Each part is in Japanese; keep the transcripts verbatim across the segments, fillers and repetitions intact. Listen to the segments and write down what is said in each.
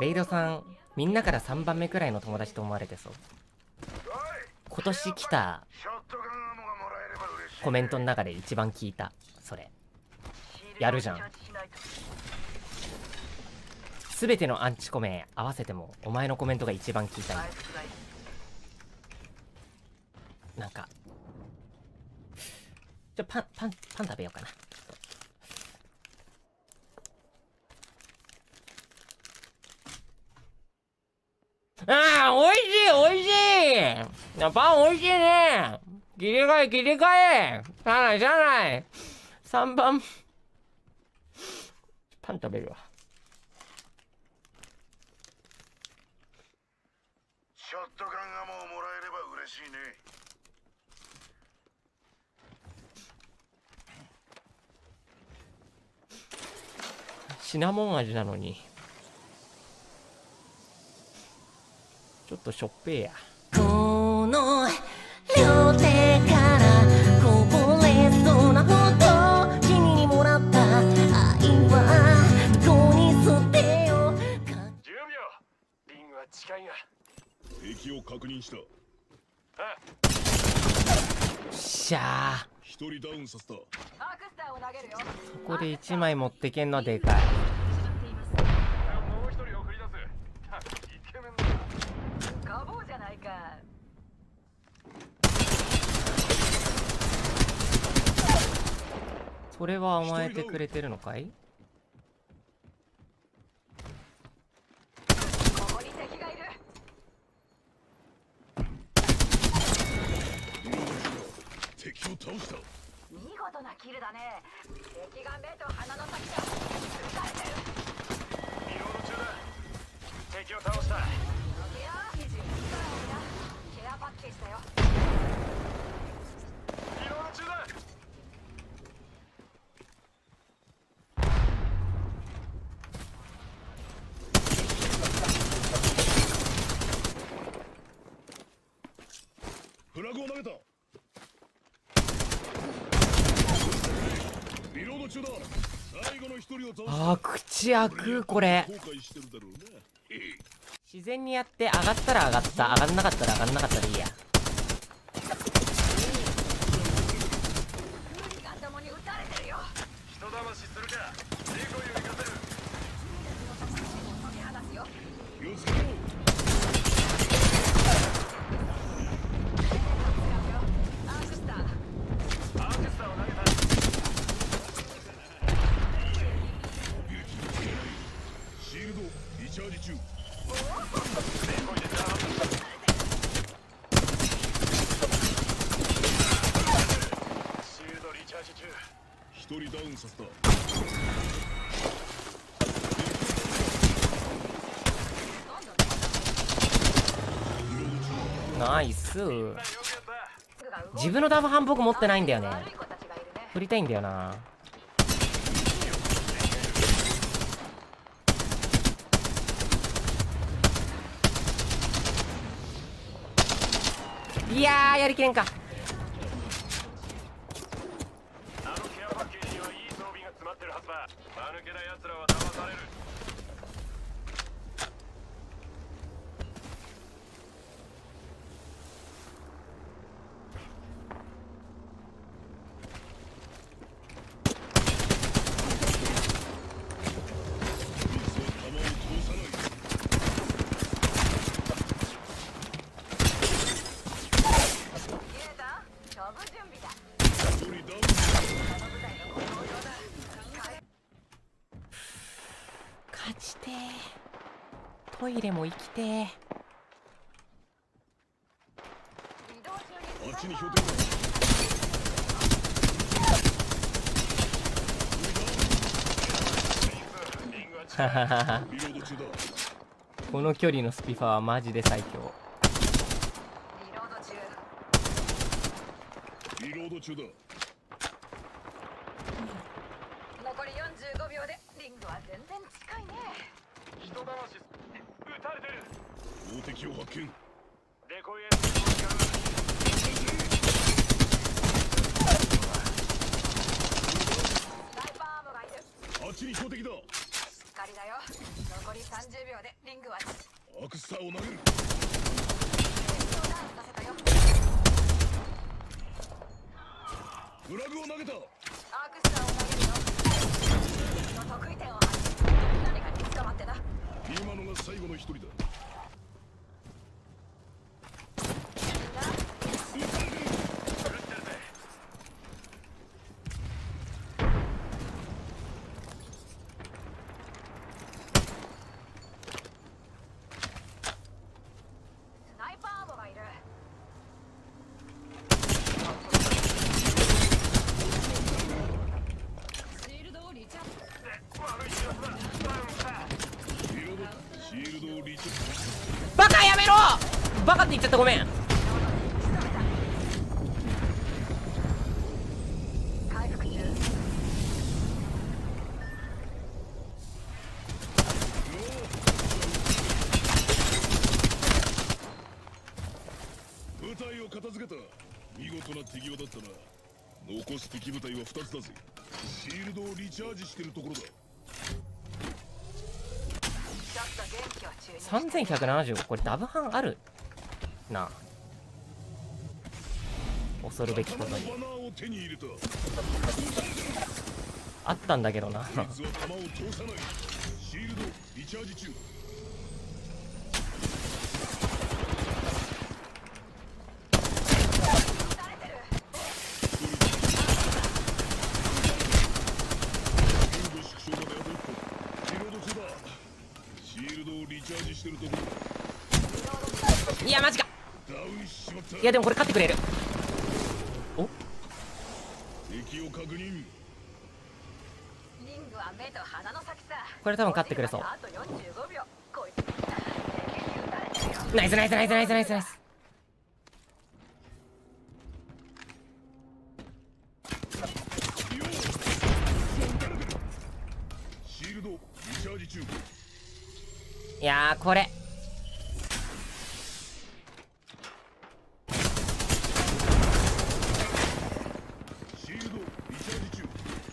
レイドさんみんなからさんばんめくらいの友達と思われてそう。今年来たコメントの中で一番聞いたそれ。やるじゃん。全てのアンチコメ合わせてもお前のコメントが一番聞いた。なんかちょパンパンパン食べようかな。あー、美味しい美味しい。パン美味しいね。切り替え切り替え。しゃあないしゃあない。さんばんパン食べるわ。ショットガンがもうもらえれば嬉しいね。シナモン味なのに。ちょっとしょっぺーや。この両手からこぼれそうなほど君にもらった愛はどこに捨てようか。じゅうびょう。リングは近いが敵を確認した。あっしゃあひとりダウンさせた。そこでいちまい持ってけんのはでかい。もうひとり送り出す。イケメンだ。ガボーじゃないか。それは甘えてくれてるのかい？ここに敵がいる。敵を倒した。見事なキルだね。敵が目と鼻の先で撃たれてる。見事中だ。敵を倒した。フラグを投げた。リロード中だ。最後の一人を倒した。あー、口開くこれ。自然にやって上がったら上がった上がんなかったら上がんなかったらいいや。ナイス。自分のダブ反僕持ってないんだよね。振りたいんだよな。いやーやりきれんか。トイレも生きてー。この距離のスピファはマジで最強。リロード中だ。残りよんじゅうごびょうでリングは全然近いね。人騙し撃たれてる。大敵を発見。デコイエンジを使う。スナイパーアームがいる。あっちに標的だ。しっかりだよ。残りさんじゅうびょうでリングはアクスターを投げる。フラグを投げた。アクスターを投げるよ。の得意点を発見。誰かに捕まってな。今のが最後の一人だ。バカやめろ。バカって言っちゃった、ごめん。部隊を片付けた。見事な手際だったな。残す敵部隊はふたつだぜ。シールドをリチャージしてるところだ。さんぜんひゃくななじゅうご、これダブハンあるなあ。恐るべきことにあったんだけどな。いやマジか。いやでもこれ勝ってくれる。お、敵を確認。リングは目と鼻の先さ。これ多分勝ってくれそう。ナイスナイスナイスナイスナイスナイス。シールドリチャージ中。いやーこれ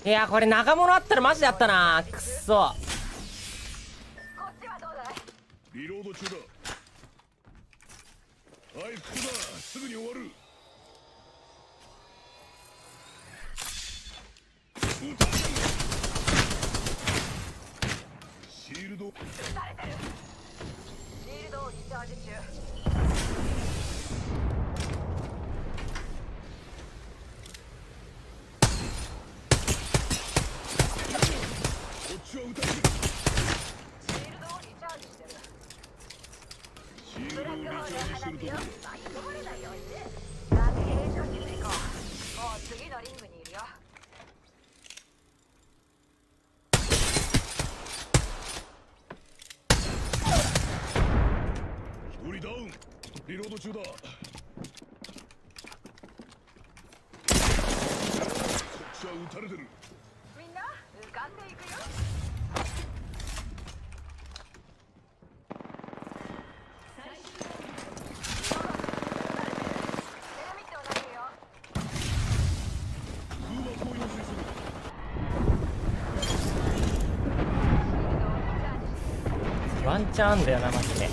いやーこれ長物あったらマジであったなー。くっそ。リロード中だ。はい、ここだ。すぐに終わる。シールド撃たれてる。シールドをリチャージ中。こっちは撃たれてる。シールドをリチャージしてる。シールドをリチャージしてるところだ。巻き込まれないようにね。だって平常心で行こう。もう次のリングにいるよ。リロード中だ。撃たれてる。みんな浮かんでいくよ。ワンチャンあんだよなマジで。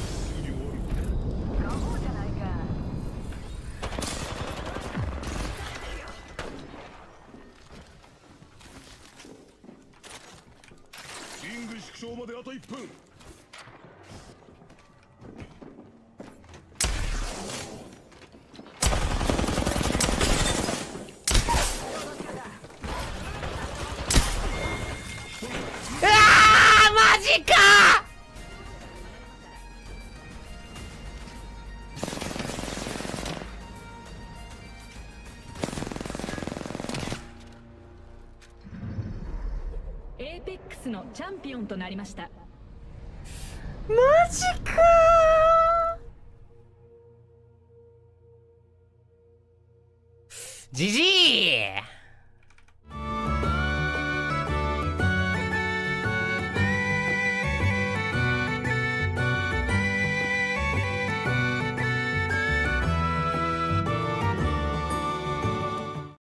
いっぷん。うわマジか。エーペックスのチャンピオンとなりました。マジかー。ジジイ。